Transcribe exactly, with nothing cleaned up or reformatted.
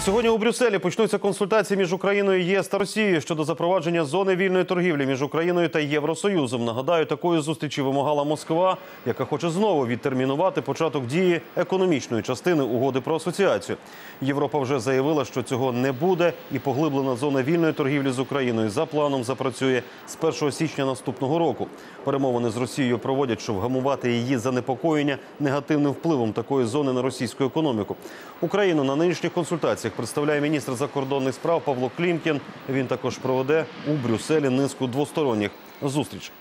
Сьогодні у Брюсселі почнуться консультації між Україною, ЄС та Росією щодо запровадження зони вільної торгівлі між Україною та Євросоюзом. Нагадаю, такої зустрічі вимагала Москва, яка хоче знову відтермінувати початок дії економічної частини угоди про асоціацію. Європа вже заявила, що цього не буде, і поглиблена зона вільної торгівлі з Україною за планом запрацює з першого січня наступного року. Перемовини з Росією проводять, щоб вгамувати її занепокоєння негативним впливом такої зони на російську економіку. Україну на нинішніх консультаціях представляє міністр закордонних справ Павло Клімкін. Він також проведе у Брюсселі низку двосторонніх зустрічей.